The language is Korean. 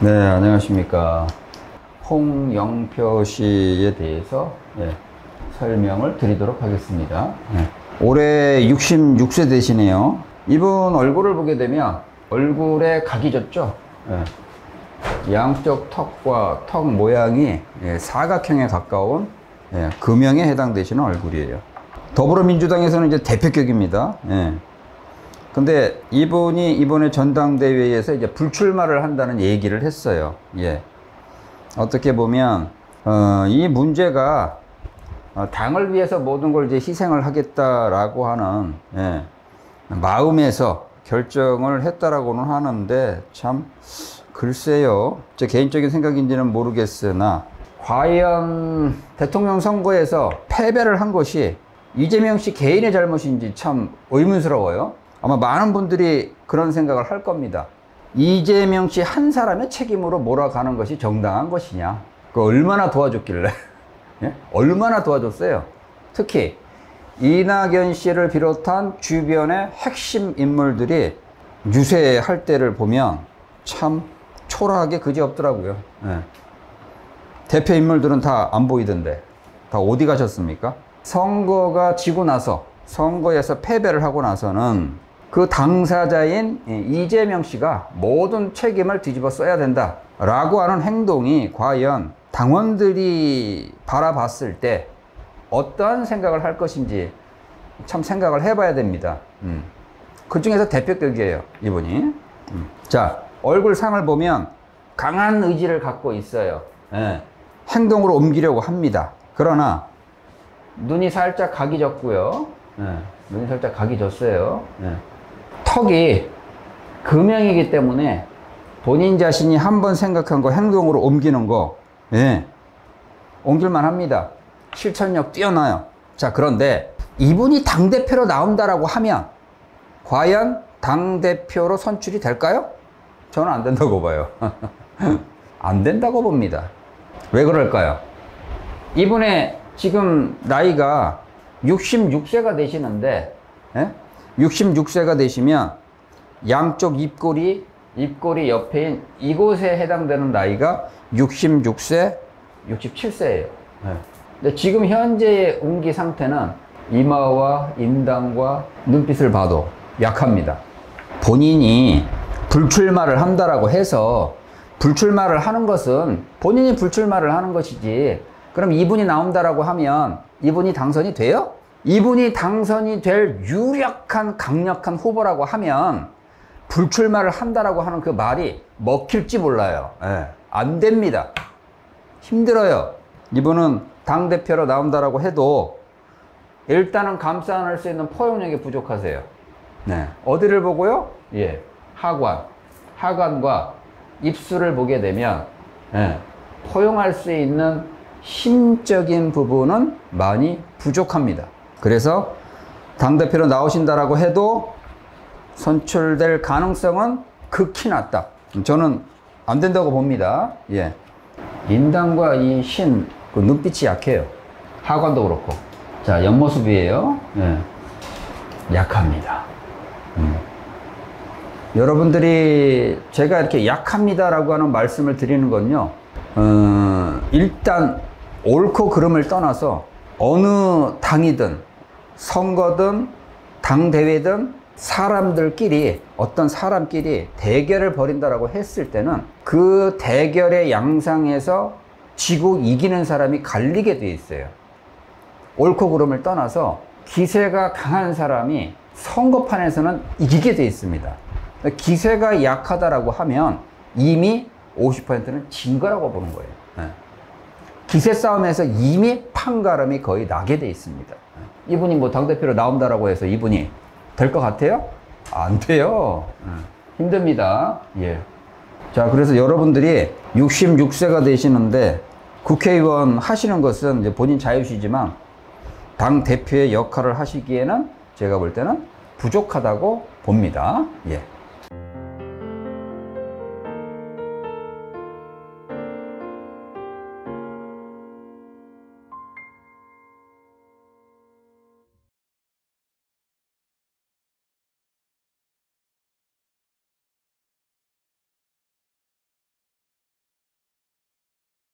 네, 안녕하십니까. 홍영표 씨에 대해서 설명을 드리도록 하겠습니다. 올해 66세 되시네요. 이분 얼굴을 보게 되면 얼굴에 각이 졌죠. 양쪽 턱과 턱 모양이 사각형에 가까운 금형에 해당되시는 얼굴이에요. 더불어민주당에서는 이제 대표격입니다. 근데 이분이 이번에 전당대회에서 이제 불출마를 한다는 얘기를 했어요. 어떻게 보면 이 문제가 당을 위해서 모든 걸 이제 희생을 하겠다라고 하는 마음에서 결정을 했다라고는 하는데, 참 글쎄요, 제 개인적인 생각인지는 모르겠으나 과연 대통령 선거에서 패배를 한 것이 이재명 씨 개인의 잘못인지 참 의문스러워요. 아마 많은 분들이 그런 생각을 할 겁니다. 이재명 씨 한 사람의 책임으로 몰아가는 것이 정당한 것이냐. 그 얼마나 도와줬길래 예? 얼마나 도와줬어요. 특히 이낙연 씨를 비롯한 주변의 핵심 인물들이 유세할 때를 보면 참 초라하게 그지없더라고요. 대표 인물들은 다 안 보이던데 다 어디 가셨습니까? 선거가 지고 나서, 선거에서 패배를 하고 나서는 그 당사자인 이재명 씨가 모든 책임을 뒤집어 써야 된다 라고 하는 행동이 과연 당원들이 바라봤을 때 어떠한 생각을 할 것인지 참 생각을 해봐야 됩니다. 그 중에서 대표격이에요, 이분이. 자, 얼굴상을 보면 강한 의지를 갖고 있어요. 행동으로 옮기려고 합니다. 그러나 눈이 살짝 각이 졌고요. 눈이 살짝 각이 졌어요. 턱이 금형이기 때문에 본인 자신이 한번 생각한 거 행동으로 옮기는 거 옮길만 합니다. 실천력 뛰어나요. 자, 그런데 이분이 당대표로 나온다라고 하면 과연 당대표로 선출이 될까요? 저는 안 된다고 봐요. 안 된다고 봅니다. 왜 그럴까요? 이분의 지금 나이가 66세가 되시는데, 66세가 되시면 양쪽 입꼬리 옆에인 이곳에 해당되는 나이가 66세, 67세예요. 근데 지금 현재의 운기 상태는 이마와 인당과 눈빛을 봐도 약합니다. 본인이 불출마를 한다라고 해서 불출마를 하는 것은 본인이 불출마를 하는 것이지, 그럼 이분이 나온다라고 하면 이분이 당선이 돼요? 이분이 당선이 될 유력한 강력한 후보라고 하면 불출마를 한다라고 하는 그 말이 먹힐지 몰라요. 안 됩니다. 힘들어요. 이분은 당대표로 나온다라고 해도 일단은 감싸 안을 수 있는 포용력이 부족하세요. 어디를 보고요? 하관과 입술을 보게 되면 포용할 수 있는 힘적인 부분은 많이 부족합니다. 그래서 당대표로 나오신다라고 해도 선출될 가능성은 극히 낮다. 저는 안 된다고 봅니다. 인당과 이 그 눈빛이 약해요. 하관도 그렇고. 자, 옆모습이에요. 약합니다. 여러분들이 제가 이렇게 약합니다라고 하는 말씀을 드리는 건요, 일단 옳고 그름을 떠나서 어느 당이든 선거든 당대회든 사람들끼리, 어떤 사람끼리 대결을 벌인다라고 했을 때는 그 대결의 양상에서 지고 이기는 사람이 갈리게 돼 있어요. 옳고 그름을 떠나서 기세가 강한 사람이 선거판에서는 이기게 돼 있습니다. 기세가 약하다라고 하면 이미 50%는 진 거라고 보는 거예요. 기세 싸움에서 이미 판가름이 거의 나게 돼 있습니다. 이분이 뭐 당대표로 나온다라고 해서 이분이 될 것 같아요? 안 돼요. 힘듭니다. 자, 그래서 여러분들이 66세가 되시는데 국회의원 하시는 것은 이제 본인 자유시지만 당대표의 역할을 하시기에는 제가 볼 때는 부족하다고 봅니다.